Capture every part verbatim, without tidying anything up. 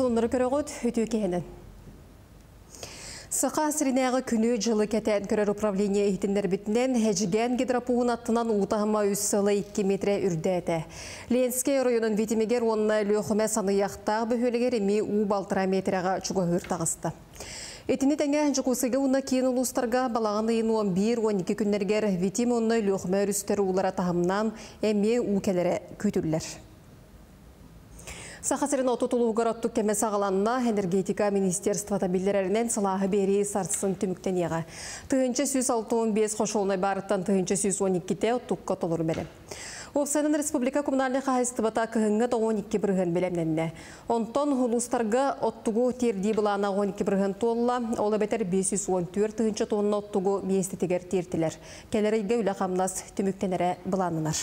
Солныры көрігіт үті кеңін. Саха сірінағы күні жылы кәтән көрір управление етіндер бітінен әжіген гидропуғын аттынан ұтағыма үз сылы екі метре үрдәді. Ленскей районын ветимегер онына лөқіме саны яқтағы бөхелігер еме ұбалтыра метреға чүгі үртағысты. Этіне тәңе жүкісігі ұнна кейін ұлыстарға балағаны ең он бір он екі күннергер ветим онына лөқіме үрістері ұлара тағымнан әме ұкәлері көтірлер. Сахасырын отутулуғы ғараттық кәмесі ағаланына энергетика министерствата білдерерінен сылағы бері сарсын түміктен еға. Тұғынчы сто altmış beş қошылынай барыттан тұғынчы сто on iki'те тұққа толыр бәрі. Офсайдың республика коммунальны қағыстыбыта күхінгі он iki біргін білемненне. Онтон ұлыстарға оттығы терді бұлана on iki біргін толла, олы бәтер бес жүз он төрт тұғынчы тонна оттығы местетігер тертілер. Кәлерігі үлі қамнас түміктенері бұланынар.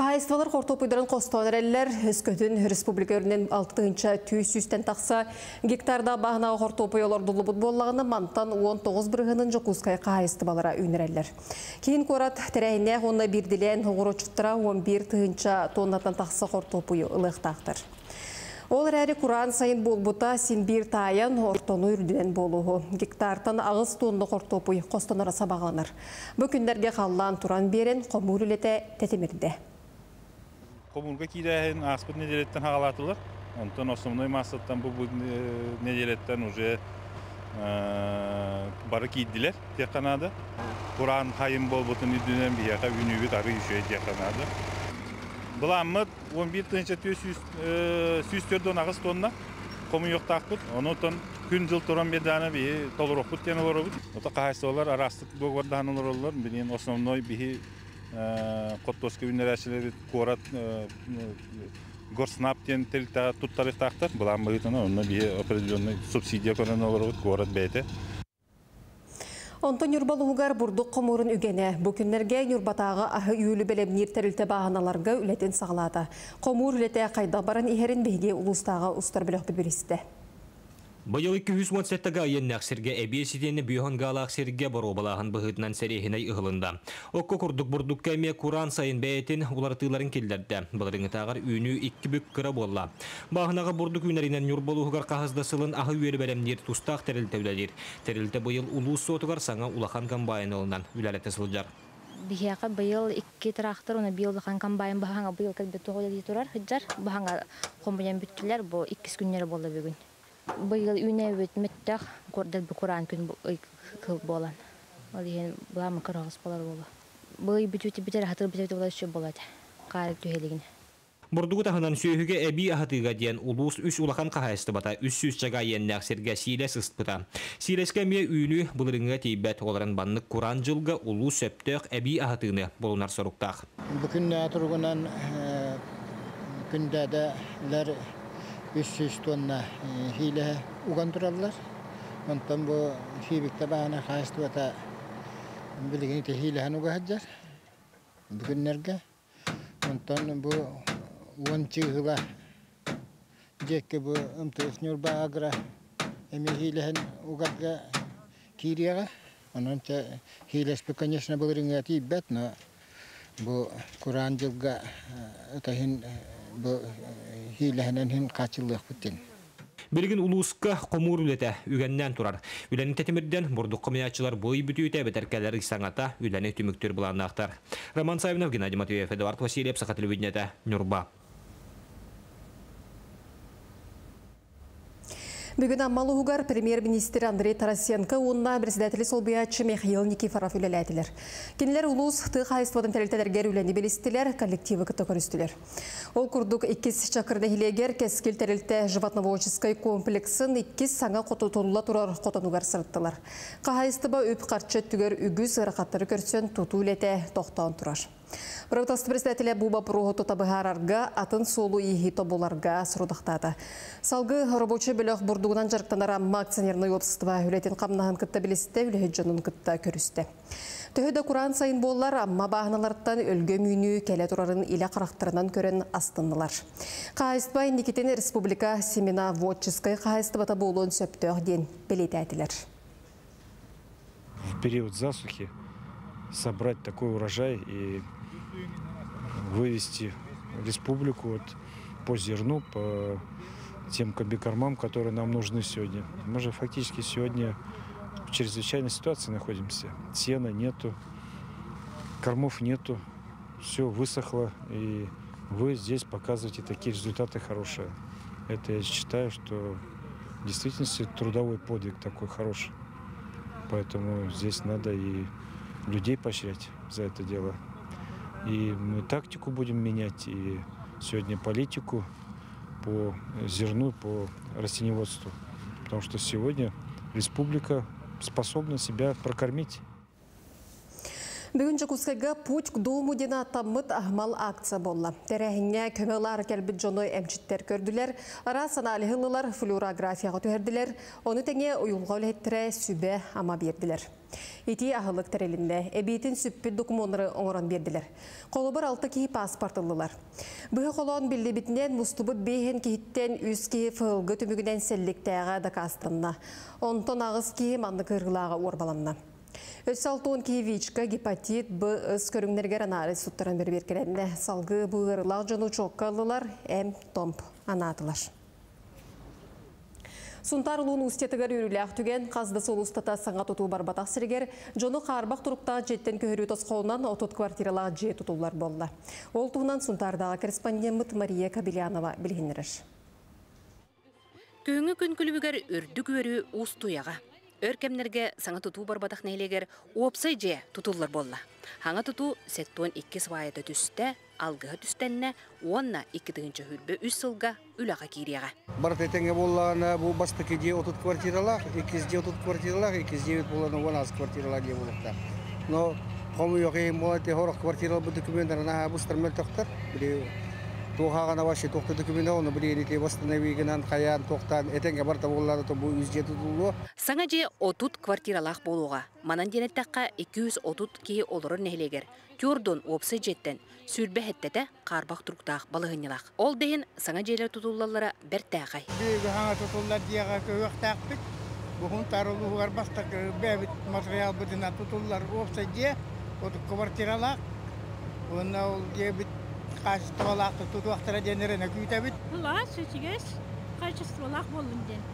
Қағайыстывалар қортопыдарын қостуанар әлілер, үскөтін республика өрінен алты-ынча түйсістен тақса, гектарда бағынағы қортопыдалар дұлы бұтболлағыны мантан он тоғыз бірғынын жұқұскай қағайыстывалара үйінер әлілер. Кейін қорат тәрәйіне ғонна берділен ғорочықтыра он bir-ынча тоннатан тақса қортопыды ұлық тақтыр. Ол әрі Құран сайын бол бұта сен бір тайын ортону үрділен болуғы. Гектартан ағыз тонны қортопый қостанара сабағаныр. Бүкіндерге қаллан тұран берен қомур үлеті тәтемерді. Қомурға кейдәйін аспыт неделеттен ағалатылыр. Онтан осымной масаттан бұл неделеттен уже бары кейділер тек қанады. Құран қайын бол бұтын үйдінен бияқа үнігіт ары үші тек қанады. Bulamı on bir-104 ağız tonuna komun yoktu akbut. Onu ton gün yıl turan bir tane bir tolur okut yanı var okut. O da kahaysalar arastık boğarda hanılar olurlar. Bilin osnovnoy bir kottoski üniversiteleri korat gorsnap diyen telikte tut tarih taktır. Bulamı onunla bir operasyonlu subsidiya konan olur okut korat beyti. Онтон юрбал уғар бұрдық қомурын үгені. Бүкіннерге юрбатағы ахы үйлі білемнер тәрілті бағаналарға үлетін сағылады. Қомур үлеті қайда барын иерін бейге ұлыстағы ұстар білек білбірісті. Баяу iki yüz on sekiz айын әксірге әбесідені бүйханғалы әксірге бар обалағын бұғытынан сәрейхінай ұғылында. Оққы құрдық бұрдық кәме Құран сайын бәйетін ұлартыларын келдерді. Бұларыңы тағыр үйіні екі бүк кіра болла. Бағынаға бұрдық үйінерінен юрбал ұғығар қағыздасылын ағы үйері бәлемдер тұстақ тәрілті өләдер. Тәрілті бұйыл ұлыс отығар саңа ұлақан камбайын олынан үләләті сылжар. Бияқа быйыл iki трактор, оны быйыл бахан камбайын баханға быйыл кәдбе тоғыда дей тұрар, хыджар, баханға қомбайын бүттілер, бұл iki күннері болды бүгін. Быйыл үйіне өтметтіқ, көрділ бі Құран күн кіл болан. Ол ең бұламы қырағыз болар болу. Бұл бүтөті бітер, хатыр бітөті болар үші болады, қарық түйелігіне. Бұрдығы тағынан сөйігі әбі ағатыға дейін ұлыс үш ұлақан қағайысты бата, үш-үш жаға енің әксерге сейлес ұстпыта. Сейлеске ме үйлі бұлырыңға тейбәт оларын баннық Құран жылғы ұлыс сөптіқ әбі ағатыны болуынар сұрықтақ. Бүкінне тұрғынан күндәділер үш-үш тонна хейлі ұған тұралылар. Онтан бұл хейбікті бағына қағайысты бата білігіні те хейліған ұға хаджар бүкіннерге. Онтан бұл он çıgıla deki bu ımtıs nurba agra emihilehen ugatga kiriyaga onunca hiles bu конечно bulurunga tibet no bu Kur'an jılga tahin bu hilehenen hin kaçılıq putin. Belgin uluska komur ülete ügenden turar. Ülenin tetemirden burduk komiyatçılar boyu bütüyü tebeterkeler sanata üleni tümüktür bulanaktar. Roman Sayınov, Gennady Matveyev, Eduard Vasilyev, Saha televizyonda Nurba. Бүгін аммалы ғуғар премьер-министр Андрей Тарасенко онына бірседәтілі солбиячы Михаил Никифоров үлеләділер. Кенілер ұлыс тұқ қайыстывадың тәрілтәлергер үләні білістілер, коллективы күтті көрістілер. Ол күрдік иккіз чакырды хилегер кәскіл тәрілті жыватновоческай комплексін иккіз саңа қототонула тұрар қотонуғар сырттылар. Қайыстыба өп қарчы түгер үгіз ғырақаттары көрсен тұту үлеті тоқтауын тұрар. Правительство председателя Буба Прохото табыгарарга атын солу ихи тоболарга сұрудақтады. Салғы рабочы біліқ бұрдуғынан жарықтанара акционерлік общество үлетін қамнағын күтті білісті үлі жанын күтті көрісті. Төхіде Құран сайын болар, амма бағаналардан өлгөм үйіні кәлі тұрарын илі қарақтарынан көрін астындылар. Қағайыстыбай Никитен республика семена вотческай қағайыстыбата болуын сөптіғден білеті әділер. В период засухи собрать такой урожай и вывести республику от по зерну, по тем комбикормам, которые нам нужны сегодня. Мы же фактически сегодня в чрезвычайной ситуации находимся. Сена нету, кормов нету, все высохло, и вы здесь показываете такие результаты хорошие. Это я считаю, что в действительности трудовой подвиг такой хороший. Поэтому здесь надо и людей поощрять за это дело. И мы тактику будем менять, и сегодня политику по зерну, по растениеводству. Потому что сегодня республика способна себя прокормить. Бүгін Якутскайга путь к дому дена таммыт ахмал акция болла. Терехине көмелар келбит жоной эмчиттер көрдүлер. Ара санаалы хылылар флюорографияга түһердилер. Оны теңе уюлга үлеттире сүбө ама бердилер. Ити ахылык терелинде эбиетин сүппү документтери оңорон бердилер. Колубар алты кии паспортылылар. Бүгү колон билли битинен мустубут бейхен киттен үз кии фылгы түмүгүнен селликтеага дакастынна. Онтон агыз кии манны кыргылаага орбаланна. Өсалтон киевичка гепатит Б өскөрүңнергер анализ суттарын бербер келенде салгы буырылар жону чоккалылар эм томп анатылар. Сунтарлуун устетигер үрүлөк түген казды сол устата саңа тутуу барбатак сиргер жону карбак туруктагы жеттен көрүү тоскоонан отот квартиралар же тутуулар болду. Ол туунан Сунтардагы корреспондент Мария Кабилянова билгендириш. Көңү күнкүлүгөр үрдү көрүү устуяга. Örkemlerge sana tutu barbadak neyleger uopsayca tutullar bolla. Hanga tutu sektuan iki sıvayada düste, algıha düstenne, uanna iki dığınca hülbe üç sılga ülağa kiriyaga. Barat etenge bollağına bu bastaki diye otut kvartiralak, ikizde otut kvartiralak, ikizde evet bollağına on az kvartiralak diye bollakta. No, komu yok eğim bollağına horak kvartiralak bu dokümenler naha bıstar möltöktür. Toğağına başı toğta dökümünde onu bilenete bastanaviginin kayan toğtan etenge barta boğulladı to bu yüzde tutuldu. Sanaje otuz kvartiralak boluğa. Manan denettakka iki yüz otuz keyi olurun nehleger. Tördon opsa jetten sürbehettete karbak turuktağ balığınlaq. Ol deyin sanajeler tutullallara bertağay. Büyüğü hana tutullar diyağa köyöktağpit. Buğun tarulu var bastak bebit material bıdına tutullar opsa je otuz kvartiralak. Ona ol gebit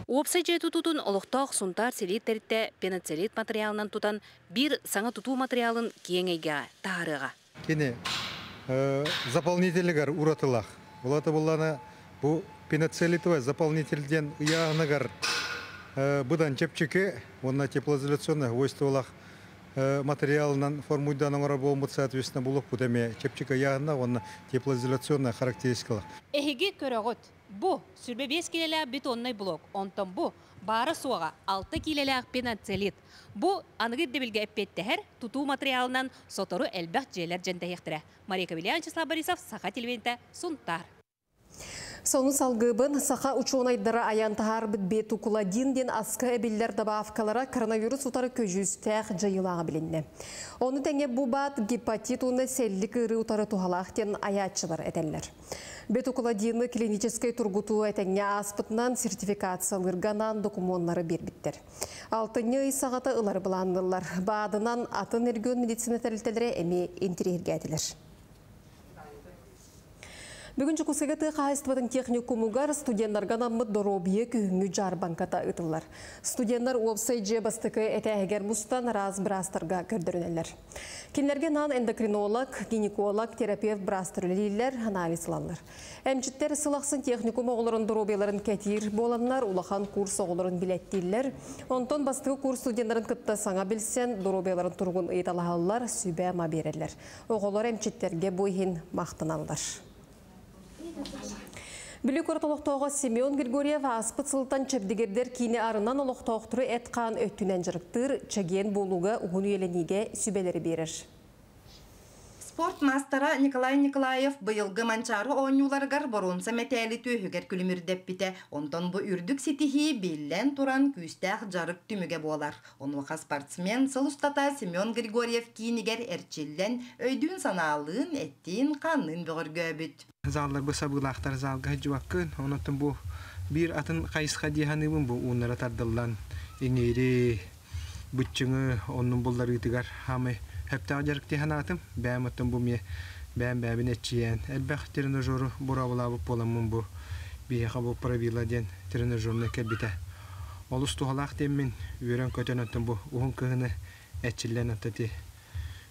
Opsaje tututun oluqtaq suntar selitteritte penicillit materialından tutan bir sana tutu materialın kengeyge tarığa. Kene zaполнительgar uratılaq. Olata bollana bu penicillitoy zaполнительden yağınagar bıdan çepçeke, onna теплоизоляционный свойстволақ материалынан формуйдан оңора болмут соответственно булук бу деме чепчика ягына он теплоизоляционная характеристикалар. Эһиги көрөгөт. Бу сүрбе бес килеле бетонный блок. Онтон бу бары суга алты килеле пеноцелит. Бу аныгы дебилге эппеттер тутуу материалынан сотору элбек жерлер жөнде хектире. Мария Кабилянова, Вячеслав Борисов, Саха телевидениеде Сунтар. Сону салгыбын Саха учоонайдары аянтахар бит бетукуладинден аска эбиллер дабавкалара коронавирус утары көжүстэх жайылаға билинне. Оны тәңе бубат гепатит уны селлик ыры утары тухалақтен аячылар этенлер. Бетукуладинны клинической тургутуу этенне аспытнан сертификациялырганан докумонлары бербиттер. Алтыны сағаты ылар быландылар. Баадынан атын эргөн медицина тәрілтелері эми интерьерге әтілер. Бүгін Якутскайга тыйкаайыстыбытын техникумугар студенттарга наммыт доробие күйүңү жарбанката ытыллар. Студенттар уопсай же бастыкы этээгер мустан раз брастырга көрдөрүнелер. Кинлерге нан эндокринолог, гинеколог, терапевт брастырлилер анализ алалар. Эмчиттер сылаксын техникум оголорун доробияларын кетир боланнар улахан курс оголорун билеттиллер. Онтон бастыкы курс студенттарын кытта саңа билсен доробияларын тургун ыйталаалар сүбө ма берелер. Оголор эмчиттерге буйин мактаналар. Бүлік орталықтағы Семен Григорьев аспыт сылтан чәбдегердер кейіне арынан олықтауқтыры әтқан өттінен жырықтыр, чәген болуға ұғыну еленеге сүбелері берір. Спорт мастера Николай Николаев бұйылғы манчары оңюларғар борунса мәтәлі түйігер күлімірдеп біте. Онтан бұ үрдік сетихи белден туран күйістәқ жарық түміге болар. Оны қа спортсмен сыл ұстата Семен Григорьев кейінігер әрчелден өйдін саналығын әттен қанын бұғырғы өбіт. Zallar bu sabıqlaqtar zalga hıcıvakkın, onatın bu bir atın qayısqa deyanıbın bu onlara tardıllan eğeri, bütçünü, onun bolları itigar hamı heptağ jarık deyanatım, bəyim atın bu me ben ben etçiyen elbette trenajör buravla bu polamın bu bir hava parabiladen trenajörne kebite. Alustu halak demin üren katanatın bu onun kahne etçilen atati.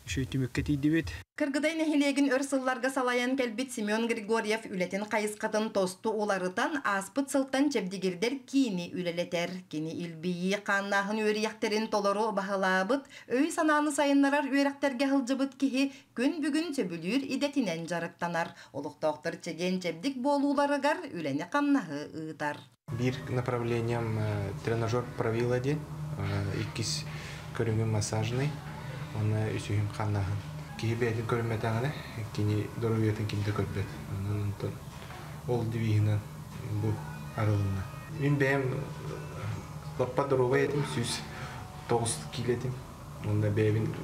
Şöyle mükketi divet. Kırgıday nehilegin örsıllarga salayan kelbit Simeon Grigoryev ületen kayıskatın tostu ularıtan aspıt sıltan çevdigirder kini üleleter. Kini ilbiyi kanahın üyrekterin toloro bahalabıt, öy sananı sayınlarar üyrekterge hılcıbıt kihi gün bugün çöbülür idetinen jarıktanar. Oluk doktor çegen çevdik bolularıgar üleni kanahı ıtar. Bir направлением тренажер провилады, ikis körüngü masajnay. Ona üstüyüm kanahın. Ki belki görmeden ki doğru yetin kimde görmedi. Onun oldu birinden bu aralığına. Ben ben lapa doğru yetim süs tost kiledim. Onda benim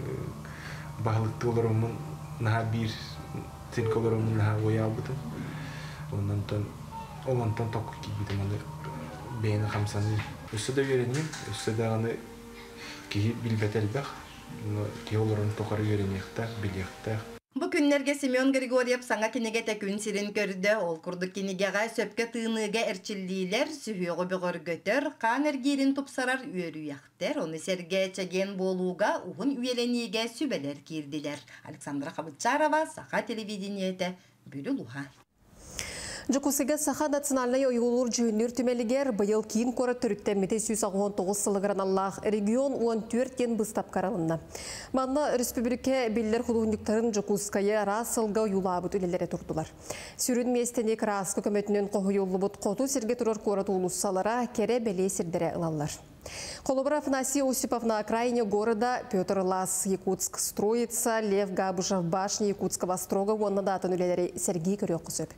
balık dolurumun daha bir tek dolurumun daha uyabıdım. Ondan ton ondan ton tak kiledim onda benim hamsanı. Üstüde öğrendim. Üstüde onu ki bilbetelbek. Bu günlerge Simeon Grigoryev sana kinegete gün sirin gördü. Ol kurdu kinegege söpke tığınıge erçilliler sühüğü büğür götür. Kan ergirin topsarar üyörü yaktır. Onu serge çegen boluğa uğun üyeleniğe sübeler girdiler. Aleksandra Khabitcharova, Saha televideniyete Bülüluha. Жукусыга Саха национальная уйгулур жүнүр түмелигер быйыл кийин кора төрүттен бес жүз он тогуз сылыгыран Аллах регион он төрттен быстап каралынна. Манна республика биллер хулугундуктарын Жукуская расылга уйлабыт үлелере турдулар. Сүрүн местенек рас көмөтүнөн коюулубут коту серге турар кора туулуссалара кере беле сирдере ылалар. Колобров Насия Усипов на окраине города, Петр Лас, Якутск строится, Лев Габушев башни Якутского строга, он на дату нуледарей Сергей Крёкусек.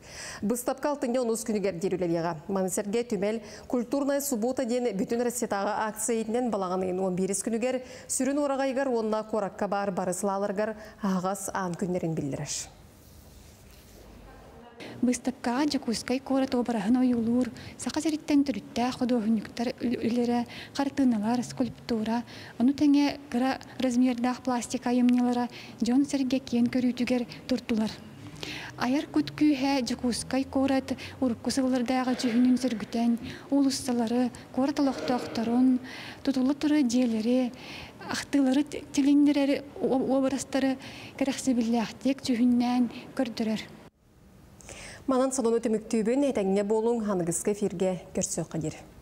Быстапкал тынген ускүнігер дерюлелеға. Маны Сергей Тюмель культурная суббота ден бүтін рассетағы акциятнен балағанын он бир күнігер, сүрін орағайгар, онна коракка бар барыслаларгар, ағас аң күнерін білдіріш. Быстапка Жакускай корот обарахын ойулур, сақазереттен түрітті құды өхініктер үлері, қартыналар, скульптура, оны тәне қыра размердақ пластика емнелері Джон Серге кен көрітігер тұртылар. Аяр күткүйе Жакускай корот ұрыққысылырдағы жүхінін сүргітен, улысталары, короталықты ақтарын, тұтылытыры делері, ақтылары тіліндерері обарастары керексі біліақтек жүхіннен көрдірер. Манан салону төміктүйбін әйтәңіне болуң ханығысқа фирге көрсөк қадері.